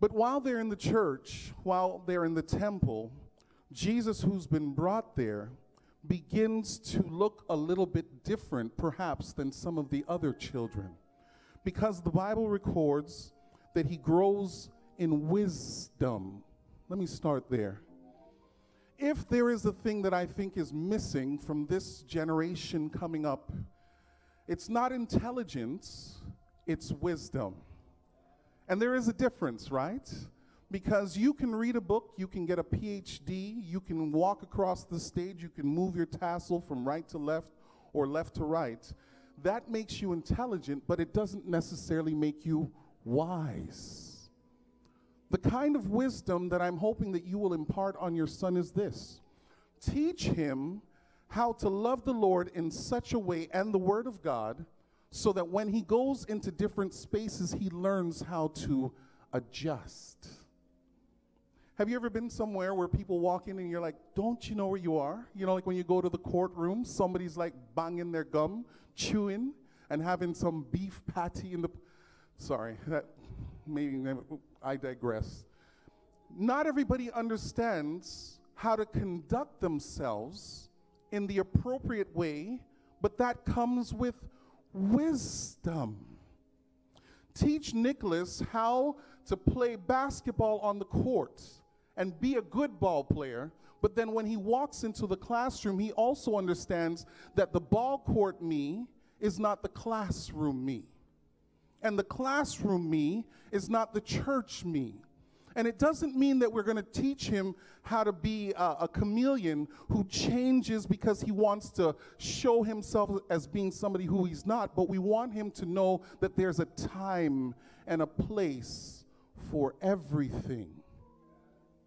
But while they're in the church, while they're in the temple, Jesus, who's been brought there, begins to look a little bit different, perhaps, than some of the other children, because the Bible records that he grows in wisdom. Let me start there. If there is a thing that I think is missing from this generation coming up, it's not intelligence, it's wisdom. And there is a difference, right? Because you can read a book, you can get a PhD, you can walk across the stage, you can move your tassel from right to left or left to right. That makes you intelligent, but it doesn't necessarily make you wise. The kind of wisdom that I'm hoping that you will impart on your son is this. Teach him how to love the Lord in such a way and the Word of God so that when he goes into different spaces, he learns how to adjust. Have you ever been somewhere where people walk in and you're like, don't you know where you are? You know, like when you go to the courtroom, somebody's like banging their gum, chewing, and having some beef patty in the... Sorry, that maybe I digress. Not everybody understands how to conduct themselves in the appropriate way, but that comes with wisdom. Teach Nicholas how to play basketball on the court and be a good ball player, but then when he walks into the classroom, he also understands that the ball court me is not the classroom me. And the classroom me is not the church me. And it doesn't mean that we're going to teach him how to be a chameleon who changes because he wants to show himself as being somebody who he's not, but we want him to know that there's a time and a place for everything.